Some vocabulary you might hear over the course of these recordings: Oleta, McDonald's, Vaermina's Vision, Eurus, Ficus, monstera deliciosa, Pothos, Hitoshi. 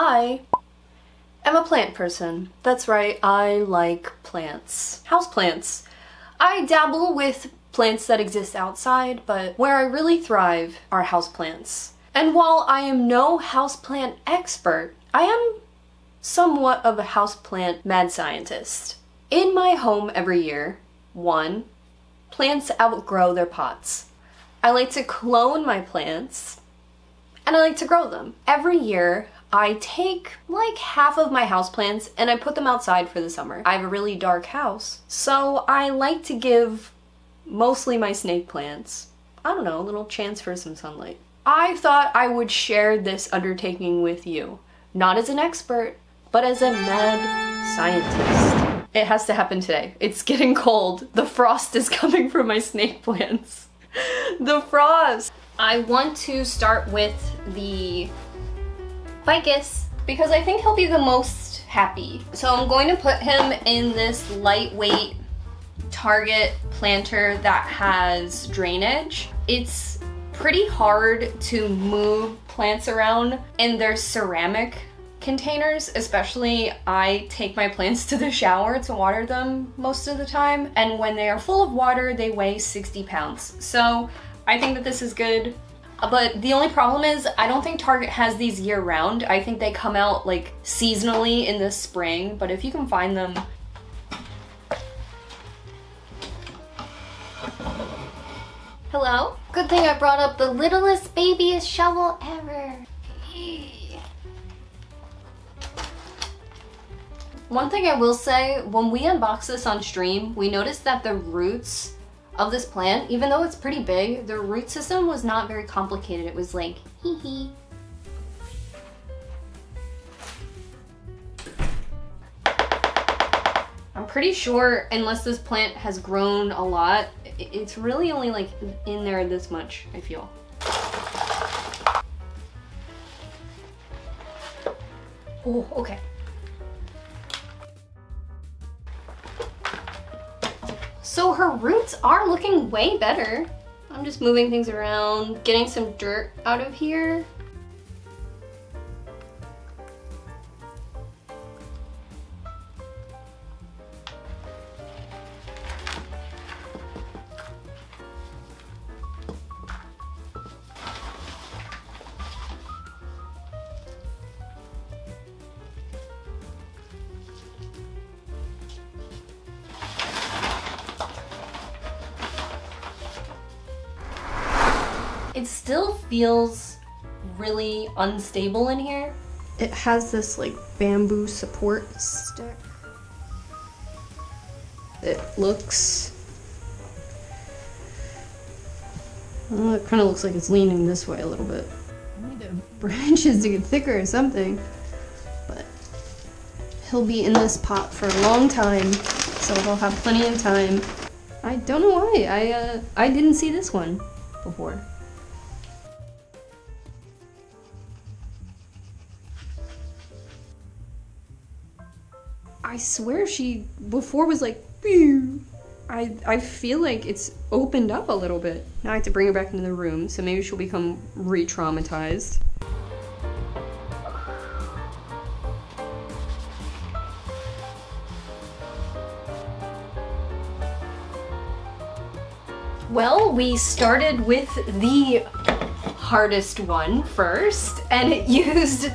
I am a plant person. That's right, I like plants. Houseplants. I dabble with plants that exist outside, but where I really thrive are houseplants. And while I am no houseplant expert, I am somewhat of a houseplant mad scientist. In my home every year, one, plants outgrow their pots. I like to clone my plants, and I like to grow them. Every year, I take like half of my houseplants and I put them outside for the summer. I have a really dark house, so I like to give mostly my snake plants, I don't know, a little chance for some sunlight. I thought I would share this undertaking with you, not as an expert, but as a mad scientist. It has to happen today. It's getting cold. The frost is coming from my snake plants. The frost! I want to start with the ficus because I think he'll be the most happy. So I'm going to put him in this lightweight Target planter that has drainage. It's pretty hard to move plants around and they're ceramic containers, especially I take my plants to the shower to water them most of the time, and when they are full of water they weigh 60 pounds. So I think that this is good, but the only problem is I don't think Target has these year round. I think they come out like seasonally in the spring, but if you can find them, hello? Good thing I brought up the littlest, babyest shovel ever. One thing I will say, when we unboxed this on stream, we noticed that the roots of this plant, even though it's pretty big, the root system was not very complicated. It was like, hee hee. I'm pretty sure, unless this plant has grown a lot, it's really only like in there this much, I feel. Oh, okay. So her roots are looking way better. I'm just moving things around, getting some dirt out of here. It still feels really unstable in here. It has this like bamboo support stick. It looks, well, it kind of looks like it's leaning this way a little bit. I need the branches to get thicker or something, but he'll be in this pot for a long time, so he'll have plenty of time. I don't know why, I didn't see this one before. I swear she before was like, pew. I feel like it's opened up a little bit. Now I have to bring her back into the room, so maybe she'll become re-traumatized. Well, we started with the hardest one first, and it used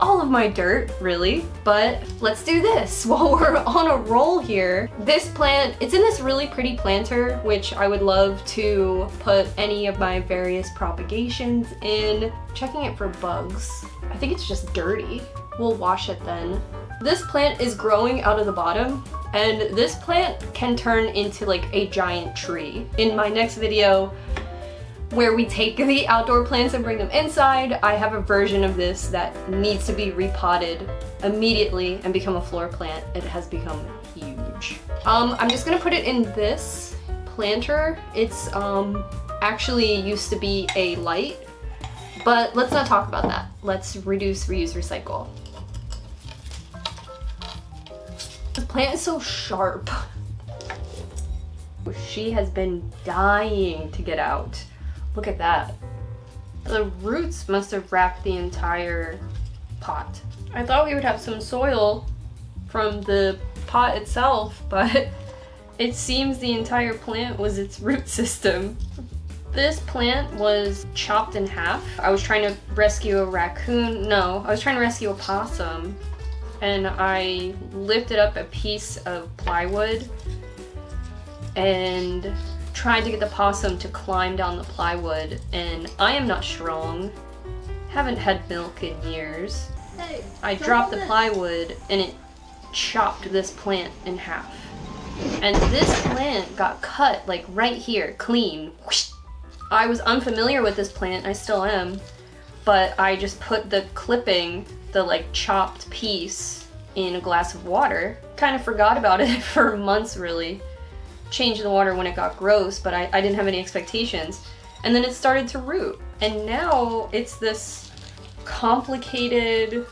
all of my dirt, really, but let's do this while we're on a roll here. This plant, it's in this really pretty planter, which I would love to put any of my various propagations in. Checking it for bugs. I think it's just dirty. We'll wash it then. This plant is growing out of the bottom, and this plant can turn into like a giant tree. In my next video, where we take the outdoor plants and bring them inside, I have a version of this that needs to be repotted immediately and become a floor plant. It has become huge. I'm just gonna put it in this planter. It's actually used to be a light, but let's not talk about that. Let's reduce, reuse, recycle. The plant is so sharp. She has been dying to get out. Look at that. The roots must have wrapped the entire pot. I thought we would have some soil from the pot itself, but it seems the entire plant was its root system. This plant was chopped in half. I was trying to rescue a raccoon. No, I was trying to rescue a possum, and I lifted up a piece of plywood and tried to get the possum to climb down the plywood, and I am not strong. Haven't had milk in years. Hey, I dropped the plywood and it chopped this plant in half. And this plant got cut like right here, clean. I was unfamiliar with this plant, I still am, but I just put the clipping, the like chopped piece, in a glass of water. Kind of forgot about it for months really. Changed the water when it got gross, but I didn't have any expectations. And then it started to root. And now it's this complicated,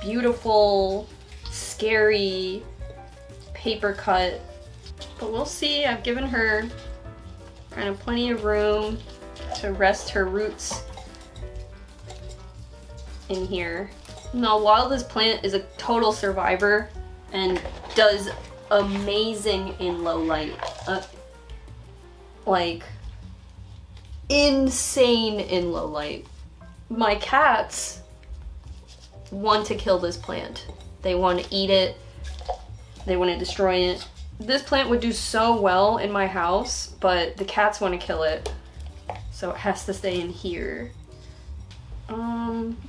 beautiful, scary paper cut. But we'll see. I've given her kind of plenty of room to rest her roots in here. Now, while this plant is a total survivor and does amazing in low light, like insane in low light, my cats want to kill this plant. They want to eat it. They want to destroy it. This plant would do so well in my house, but the cats want to kill it, so it has to stay in here.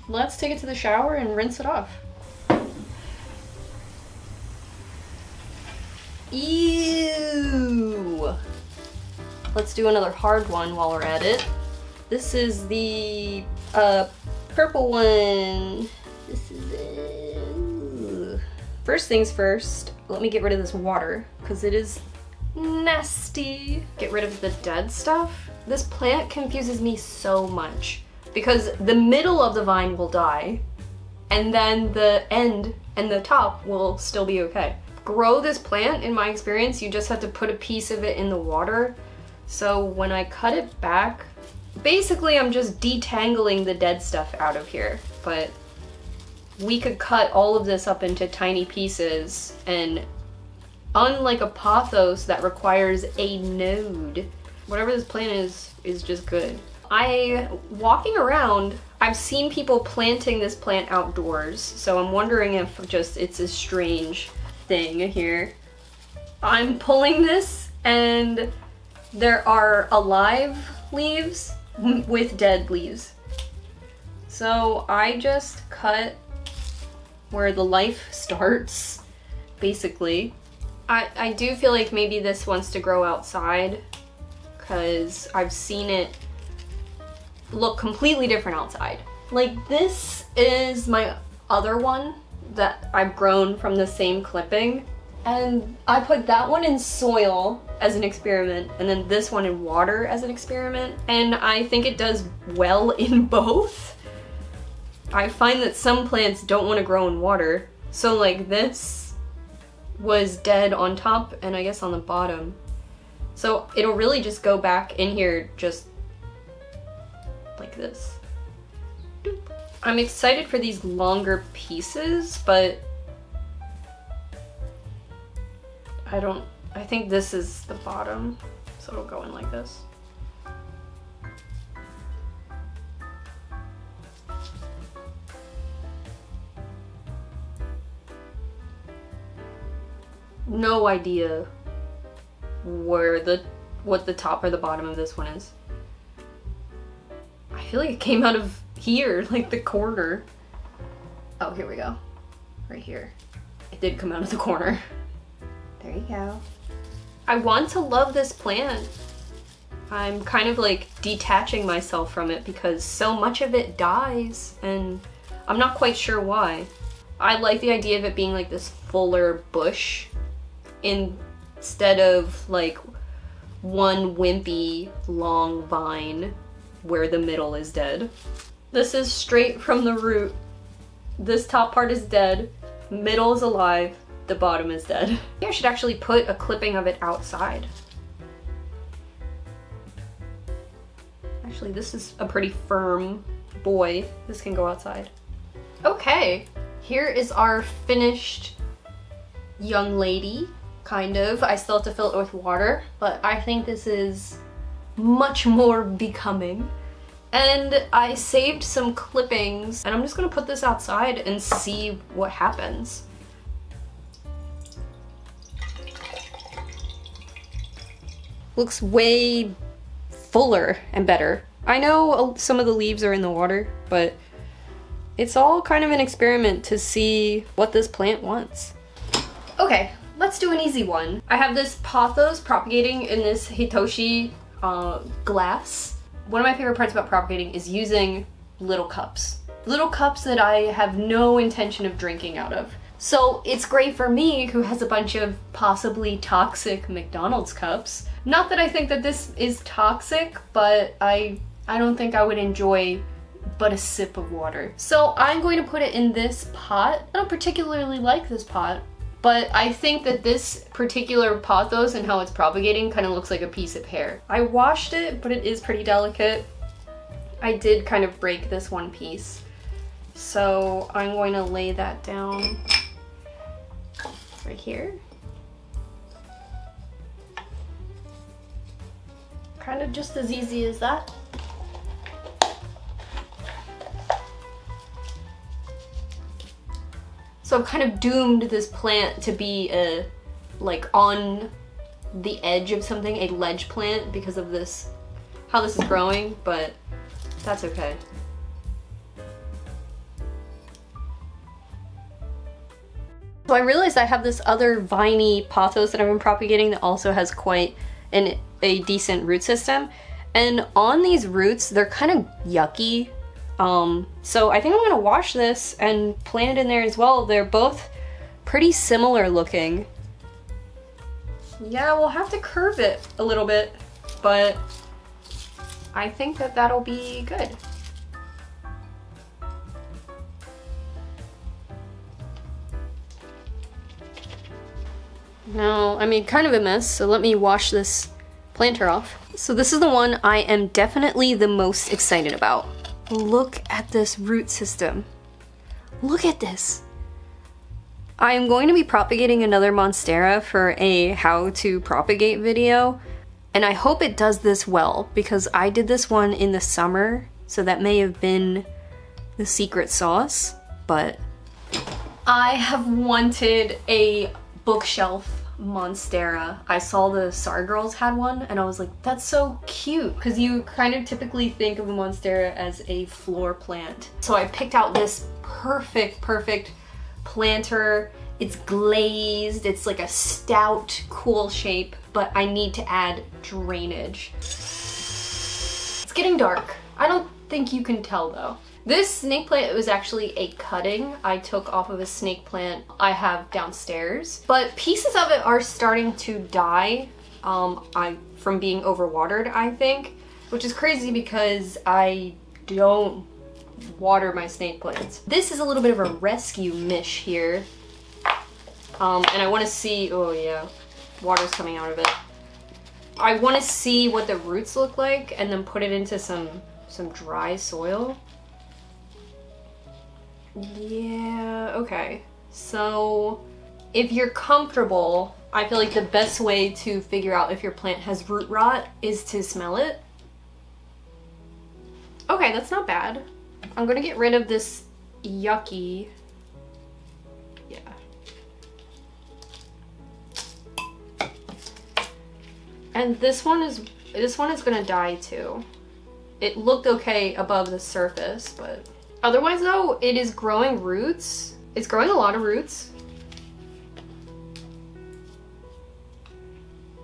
Let's take it to the shower and rinse it off. Ew! Let's do another hard one while we're at it. This is the purple one. This is it. First things first, let me get rid of this water because it is nasty. Get rid of the dead stuff. This plant confuses me so much because the middle of the vine will die and then the end and the top will still be okay. Grow this plant, in my experience, you just have to put a piece of it in the water. So when I cut it back, basically I'm just detangling the dead stuff out of here, but we could cut all of this up into tiny pieces, and unlike a pothos that requires a node, whatever this plant is just good. Walking around, I've seen people planting this plant outdoors, so I'm wondering if just it's a strange thing here. I'm pulling this and there are alive leaves with dead leaves. So I just cut where the life starts, basically. I do feel like maybe this wants to grow outside because I've seen it look completely different outside. Like, this is my other one that I've grown from the same clipping, and I put that one in soil as an experiment and then this one in water as an experiment, and I think it does well in both. I find that some plants don't want to grow in water, so like this was dead on top and I guess on the bottom, so it'll really just go back in here just like this. I'm excited for these longer pieces, but I think this is the bottom, so it'll go in like this. No idea where what the top or the bottom of this one is. I feel like it came out of here, like the corner. Oh, here we go. Right here. It did come out of the corner. There you go. I want to love this plant. I'm kind of like detaching myself from it because so much of it dies and I'm not quite sure why. I like the idea of it being like this fuller bush instead of like one wimpy long vine where the middle is dead. This is straight from the root. This top part is dead, middle is alive, the bottom is dead. I think I should actually put a clipping of it outside. Actually, this is a pretty firm boy. This can go outside. Okay, here is our finished young lady, kind of. I still have to fill it with water, but I think this is much more becoming. And I saved some clippings, and I'm just gonna put this outside and see what happens. Looks way fuller and better. I know some of the leaves are in the water, but it's all kind of an experiment to see what this plant wants. Okay, let's do an easy one. I have this pothos propagating in this Hitoshi glass. One of my favorite parts about propagating is using little cups. Little cups that I have no intention of drinking out of. So it's great for me, who has a bunch of possibly toxic McDonald's cups. Not that I think that this is toxic, but I don't think I would enjoy but a sip of water. So I'm going to put it in this pot. I don't particularly like this pot, but I think that this particular pothos and how it's propagating kind of looks like a piece of hair. I washed it, but it is pretty delicate. I did kind of break this one piece. So I'm going to lay that down right here. Kind of just as easy as that. So I've kind of doomed this plant to be a, like, on the edge of something, a ledge plant, because of this, how this is growing, but that's okay. So I realized I have this other viney pothos that I've been propagating that also has quite a decent root system. And on these roots, they're kind of yucky. So I think I'm gonna wash this and plant it in there as well. They're both pretty similar looking. Yeah, we'll have to curve it a little bit, but I think that that'll be good. Now, I made kind of a mess, so let me wash this planter off. So this is the one I am definitely the most excited about. Look at this root system. Look at this. I am going to be propagating another monstera for a how to propagate video, and I hope it does this well, because I did this one in the summer, so that may have been the secret sauce, but... I have wanted a bookshelf monstera. I saw the SAR girls had one and I was like, that's so cute, because you kind of typically think of a monstera as a floor plant. So I picked out this perfect planter. It's glazed, it's like a stout, cool shape, but I need to add drainage. It's getting dark. I don't think you can tell though. This snake plant was actually a cutting I took off of a snake plant I have downstairs, but pieces of it are starting to die from being overwatered, I think, which is crazy because I don't water my snake plants. This is a little bit of a rescue mish here, and I want to see, oh yeah, water's coming out of it. I want to see what the roots look like and then put it into some dry soil. Yeah, okay. So if you're comfortable, I feel like the best way to figure out if your plant has root rot is to smell it. Okay, that's not bad. I'm gonna get rid of this yucky. Yeah. And this one is gonna die too. It looked okay above the surface, but otherwise though, it is growing roots. It's growing a lot of roots.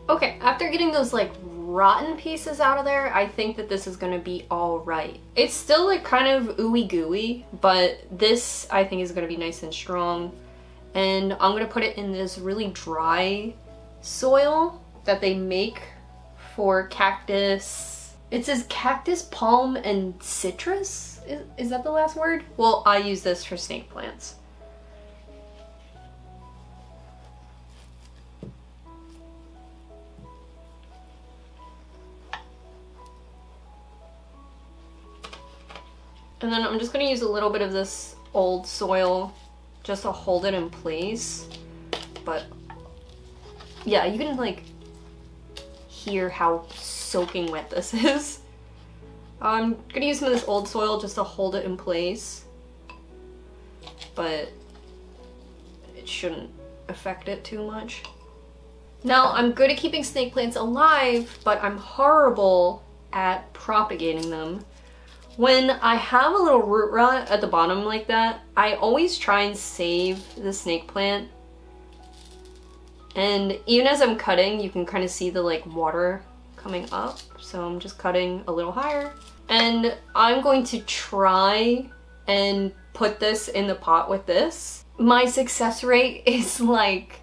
Okay, after getting those like rotten pieces out of there, I think that this is gonna be all right. It's still like kind of ooey gooey, but this I think is gonna be nice and strong. And I'm gonna put it in this really dry soil that they make for cactus. It says cactus, palm, and citrus? Is that the last word? Well, I use this for snake plants. And And then I'm just going to use a little bit of this old soil just to hold it in place. But yeah, you can like hear how soaking wet this is. I'm going to use some of this old soil just to hold it in place, but it shouldn't affect it too much. Now, I'm good at keeping snake plants alive, but I'm horrible at propagating them. When I have a little root rot at the bottom like that, I always try and save the snake plant. And even as I'm cutting, you can kind of see the like water coming up. So I'm just cutting a little higher. And I'm going to try and put this in the pot with this. My success rate is like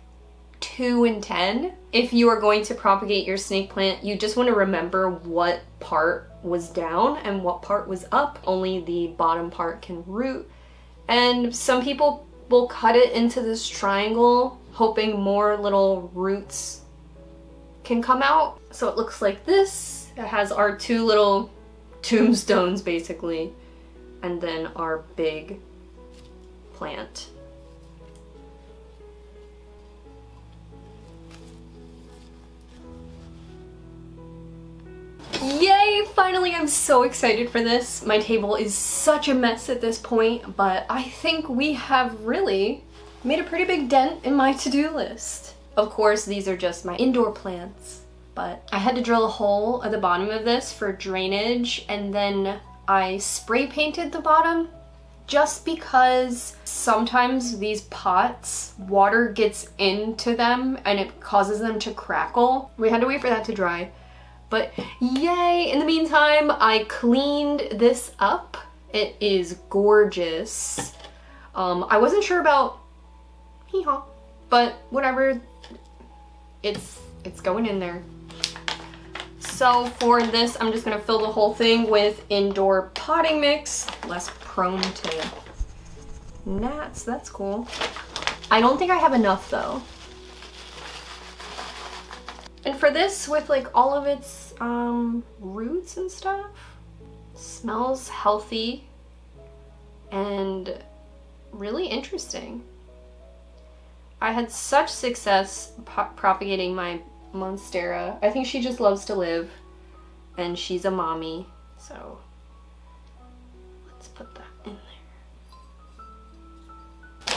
2 in 10. If you are going to propagate your snake plant, you just want to remember what part was down and what part was up. Only the bottom part can root. And some people will cut it into this triangle, hoping more little roots can come out. So it looks like this. It has our two little tombstones basically, and then our big plant. Yay! Finally, I'm so excited for this. My table is such a mess at this point, but I think we have really made a pretty big dent in my to-do list. Of course, these are just my indoor plants, but I had to drill a hole at the bottom of this for drainage, and then I spray painted the bottom just because sometimes these pots, water gets into them and it causes them to crackle. We had to wait for that to dry. But yay! In the meantime, I cleaned this up. It is gorgeous. I wasn't sure about hee-haw, but whatever, it's going in there. So for this, I'm just gonna fill the whole thing with indoor potting mix. Less prone to gnats, that's cool. I don't think I have enough though. And for this, with like all of its roots and stuff, smells healthy and really interesting. I had such success propagating my monstera. I think she just loves to live and she's a mommy, so let's put that in there.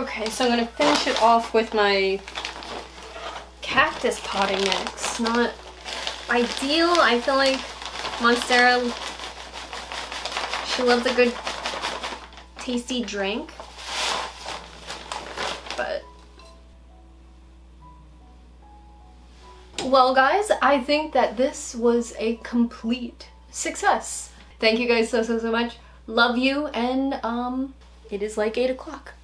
Okay, so I'm gonna finish it off with my cactus potting mix. Not ideal. I feel like monstera, she loves a good tasty drink, but... Well guys, I think that this was a complete success. Thank you guys so much. Love you, and it is like 8 o'clock.